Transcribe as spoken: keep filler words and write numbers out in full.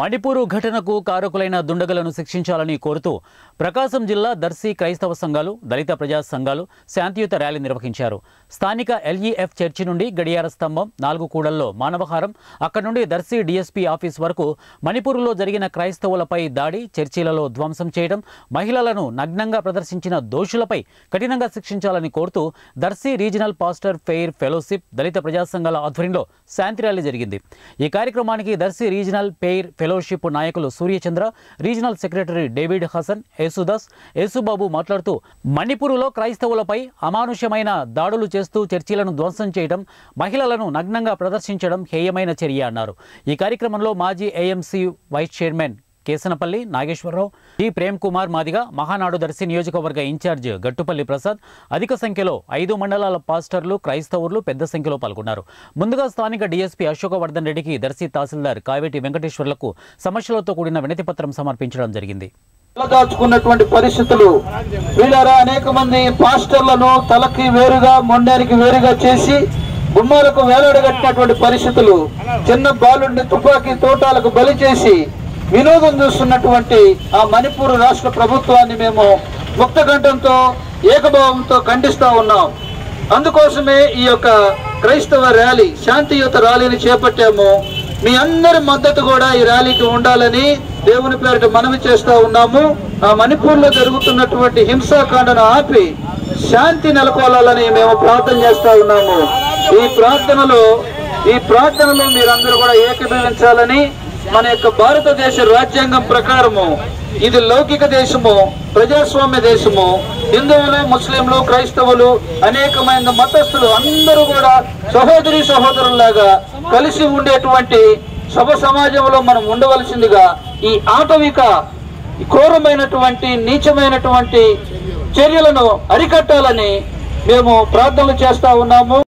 మణిపూర్ ఘటనకు కారకులైన దుండగులను శిక్షించాలని కోరుతూ ప్రకాశం జిల్లా దర్శి క్రైస్తవ సంఘాలు, దళిత ప్రజా సంఘాలు శాంతియుత ర్యాలీ నిర్వహించారు. స్థానిక ఎల్ఈఎఫ్ చర్చి నుండి గడియార స్తంభం, నాలుగు కూడల్లో మానవహారం, అక్కడ నుండి దర్శి డీఎస్పీ ఆఫీస్ వరకు మణిపూర్లో జరిగిన క్రైస్తవులపై దాడి, చర్చిలలో ధ్వంసం చేయడం, మహిళలను నగ్నంగా ప్రదర్శించిన దోషులపై కఠినంగా శిక్షించాలని కోరుతూ Darsi regional pastor fair fellowship, దళిత ప్రజా సంఘాల ఆధ్వర్యంలో శాంతి ర్యాలీ జరిగింది. ఈ కార్యక్రమానికి దర్శి రీజనల్ ఫెయిర్ ఫెలోషిప్ నాయకులు Suryachandra, regional secretary David Hasan, Yesudas, Yesubabu మాట్లాడుతూ మణిపూర్లో క్రైస్తవులపై అమానుషమైన దాడులు చేస్తూ చర్చిలను ధ్వంసం చేయడం, మహిళలను నగ్నంగా ప్రదర్శించడం హేయమైన చర్య అన్నారు. ఈ కార్యక్రమంలో మాజీ AMC vice chairman Kesanapalli Nageswararao, D Prem Kumar Madiga, Mahanadu Darsi నియోజకవర్గ ఇన్ఛార్జ్ గట్టుపల్లి ప్రసాద్, అధిక సంఖ్యలో ఐదు మండలాల పాస్టర్లు, క్రైస్తవులు పెద్ద సంఖ్యలో పాల్గొన్నారు. ముందుగా స్థానిక డీఎస్పీ అశోకవర్ధన్ రెడ్డికి దర్శి తహసీల్దార్ కావేటి వెంకటేశ్వర్లకు సమస్యలతో కూడిన వినతి పత్రం సమర్పించడం జరిగింది. తలదాచుకున్నటువంటి పరిస్థితులు వీళ్ళరా అనేక మంది పాస్టర్లను తలకి వేరుగా, మొండానికి వేరుగా చేసి గుమ్మాలకు వేలాడగట్టినటువంటి పరిస్థితులు, చిన్న బాలుడిని తుపాకీ తోటాలకు బలి చేసి వినోదం చూస్తున్నటువంటి ఆ మణిపూర్ రాష్ట్ర ప్రభుత్వాన్ని మేము ముక్త కంఠంతో, ఏకభావంతో ఖండిస్తూ ఉన్నాం. అందుకోసమే ఈ యొక్క క్రైస్తవ ర్యాలీ, శాంతియుత ర్యాలీని చేపట్టాము. మీ అందరి మద్దతు కూడా ఈ ర్యాలీకి ఉండాలని దేవుని పేరిట మనవి చేస్తూ ఉన్నాము. ఆ మణిపూర్లో జరుగుతున్నటువంటి హింసాకాండను ఆపి శాంతి నెలకొల్పాలని మేము ప్రార్థన చేస్తూ ఉన్నాము. ఈ ప్రార్థనలో ఈ ప్రార్థనలో మీరందరూ కూడా ఏకీభవించాలని, మన యొక్క భారతదేశ రాజ్యాంగం ప్రకారము ఇది లౌకిక దేశము, ప్రజాస్వామ్య దేశము. హిందువులు, ముస్లింలు, క్రైస్తవులు, అనేకమైన మతస్థులు అందరూ కూడా సహోదరి సహోదరులాగా కలిసి ఉండేటువంటి సభ సమాజంలో మనం ఉండవలసిందిగా ఈ ఆటవిక, క్రూరమైనటువంటి, నీచమైనటువంటి చర్యలను అరికట్టాలని మేము ప్రార్థనలు చేస్తా ఉన్నాము.